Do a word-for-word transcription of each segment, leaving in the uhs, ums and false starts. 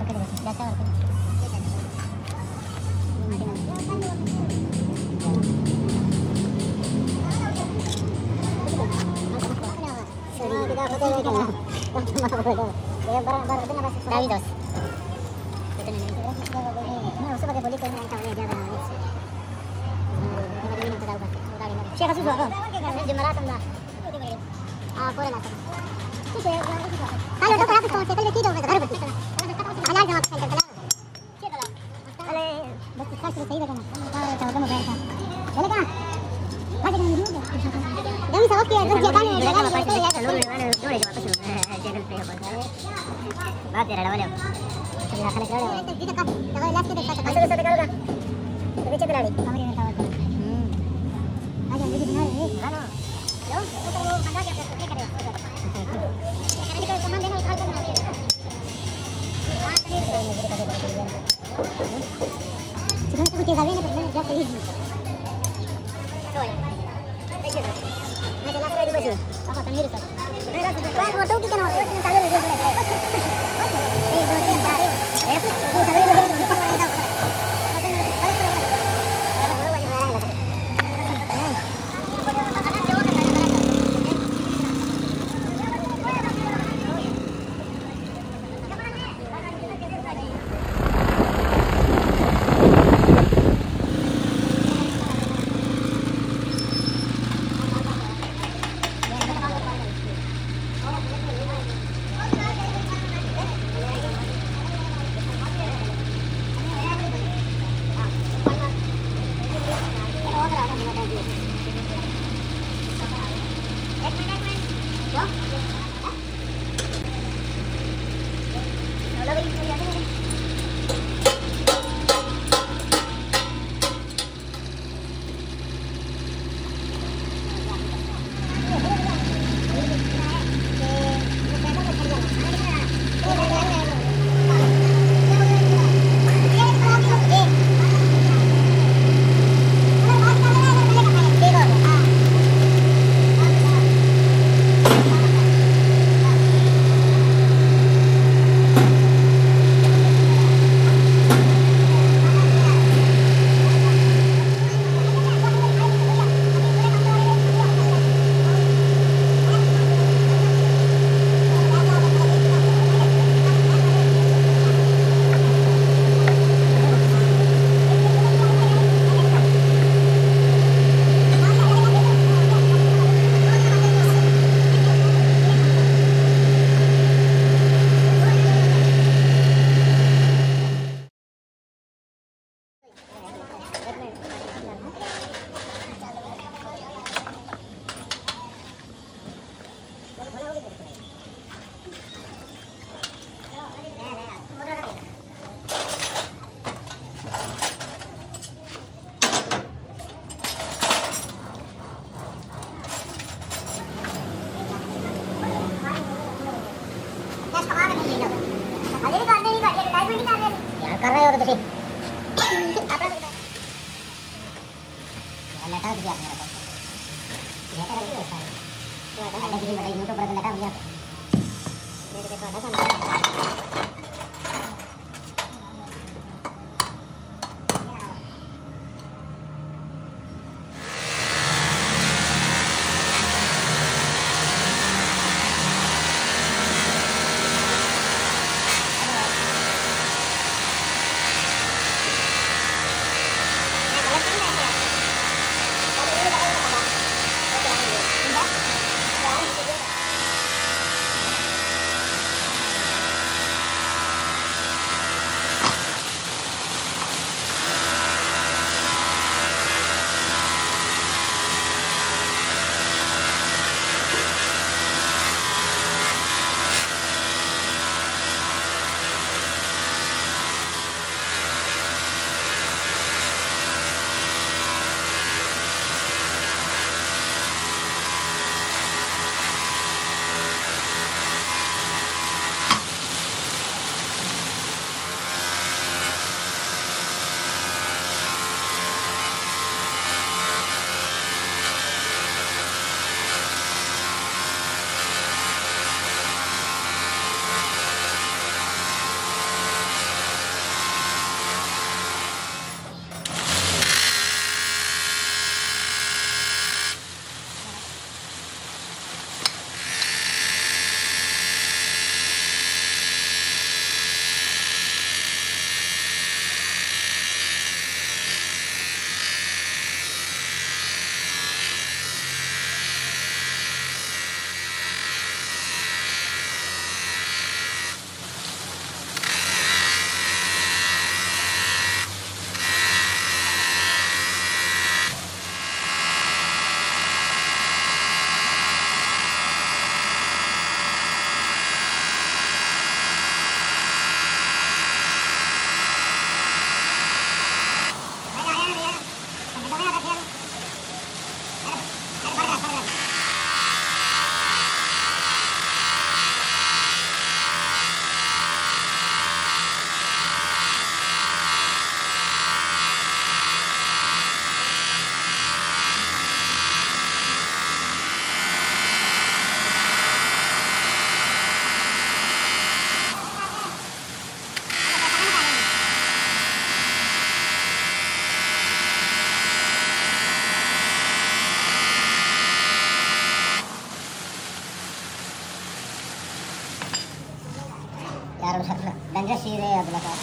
Davidos. شيخ سوسو هون جمرات الله اه كورنا شوف يا انا دكتور عارف كنت قلت كده وغربت انا عايز اعرف كده بس خالص سيبك انا طب ده ما بقى ده بقى حاجه موجوده ده مش اوكي يا بنتي انا اللي انا انا دوري بقى شغل فيها بقى ما ترى لو انا خليك انا انت دي كده لا لا كده كده عشان كده كده كده كده عليك Gracias. Dar ushakna. Bence şiire yazılacak.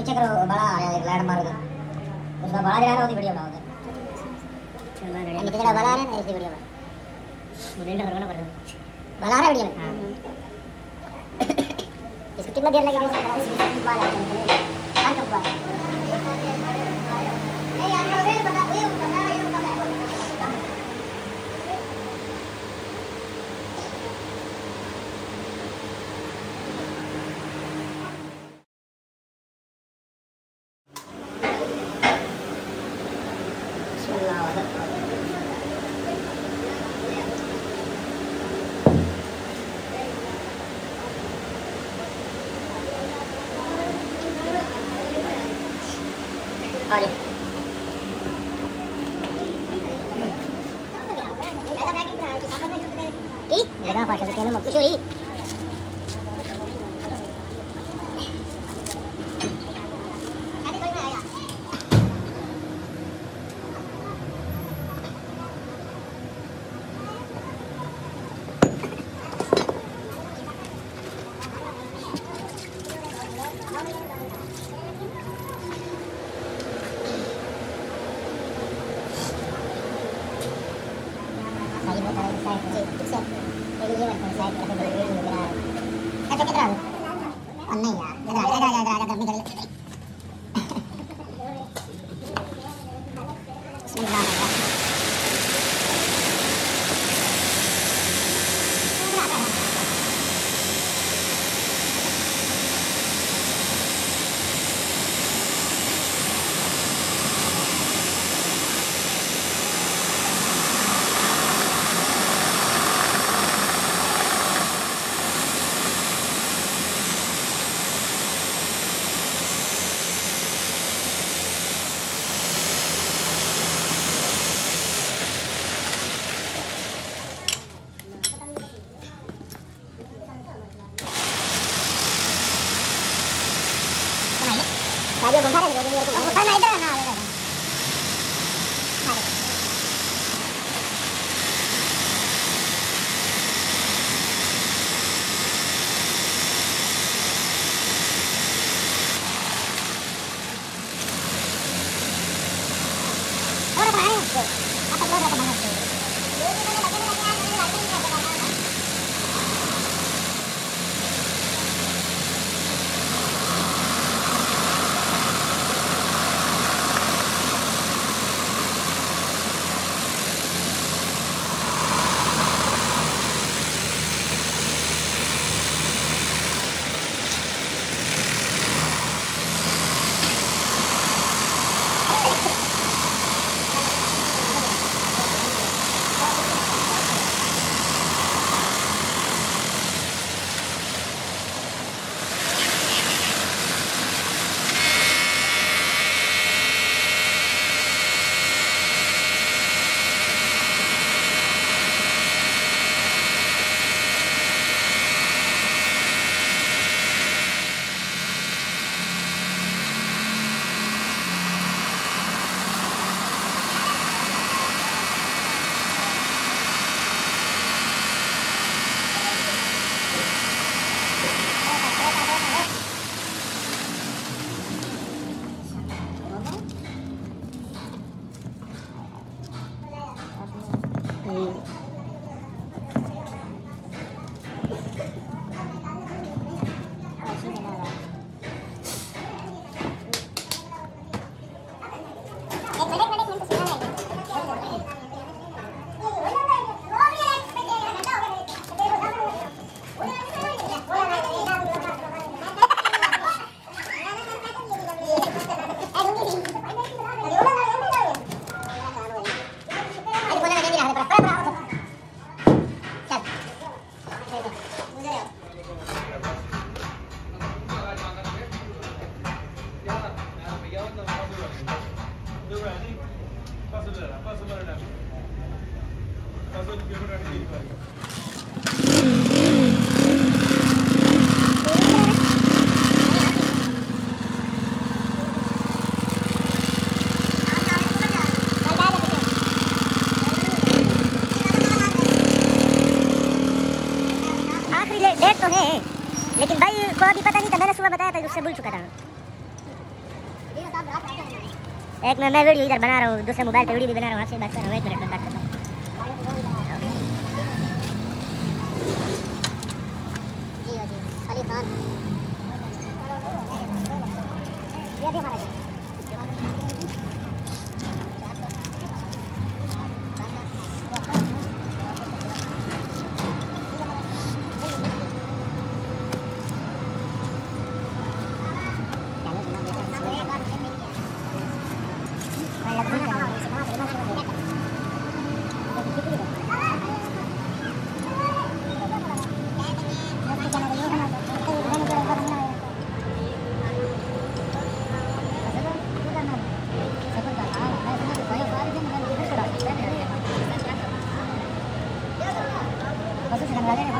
नीचे करो बड़ा आ रहा है लैंड मार का उसका बड़ा दिखा रहा होती वीडियो बनाओ तो नीचे का बड़ा है ना ऐसी वीडियो बना बुलेट करना पड़ेगा बड़ा आ रहा है वीडियो में इसको कितना देर लगेगा बाल आ कब बाल नहीं यार मैं बता ये बता ये एक मैं मैं वीडियो इधर बना रहा हूँ, दूसरे मोबाइल पे वीडियो भी बना रहा हूँ, आपसे बात कर रहा हूँ। एक मिनट में बात करता हूँ। जी जी अली खान ये भी हमारा I don't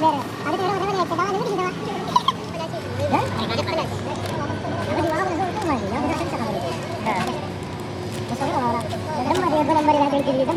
know. dăm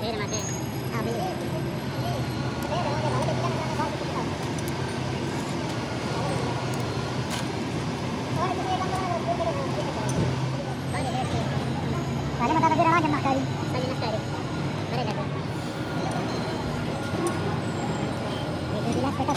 Bine, mă, bine. A, bine. Hai, mă, tata, vira, hai, mă, cari. Ayer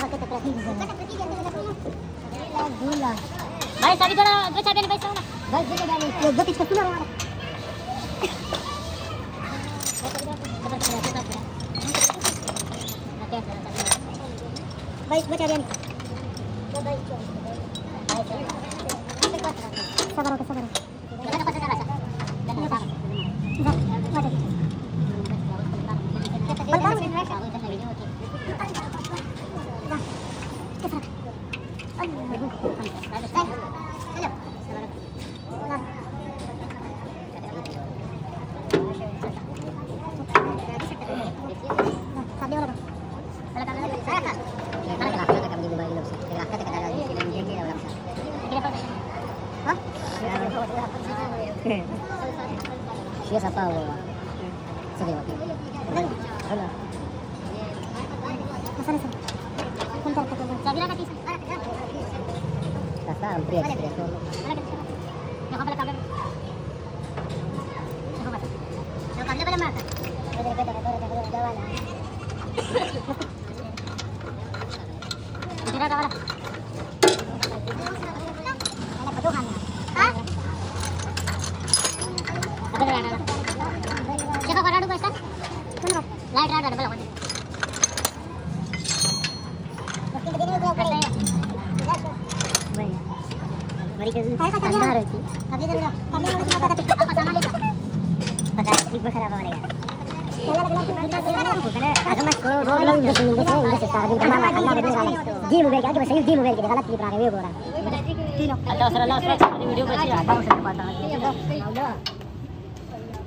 va que te practiques. ¿Cuántas practiques? La gula. भाई सारी थोड़ा बचा देने भाई साहब ना भाई जगह डाले दो पीस का सुना हमारा भाई बचा देने भाई सबर रखो सबर रखो पता चला Dia siapa? Sedih mati. Halo. Kasar kasar. Kuntar kasar. Jaga kaki. Kasar ambil. Kasar. Yang apa lagi? Yang apa? Yang kami pada mana? Jalan. Jalan jalan. जी मोबाइल के आगे बस ये जी मोबाइल के गलत क्लिप आ रहे हैं ये बोल रहा है तीनों Allah sir Allah sir video पे आ रहा है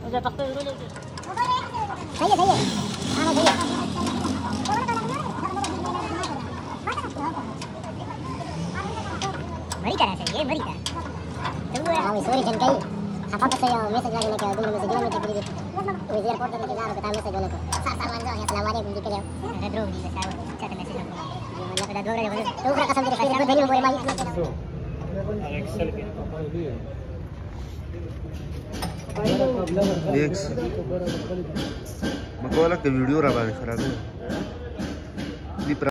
मुझे पकड़ ले ले सही है सही है हां सही है बड़ी तरह से ये बड़ी तरह हां सॉरी जन गई अब तो सही है मैसेज लगाने के दूर में से जाने के लिए वो एयरपोर्ट तक जा रहा है टाइम से जाने को साथ साथ जाओ अस्सलाम वालेकुम जी के जाओ इधर रोक दीजिए साहब चैट मैसेज रखो तो ऊपर कसम दे रहा है पहले बोले भाई एक्सेल के देख मकोला के वीडियो रहा है खराब है।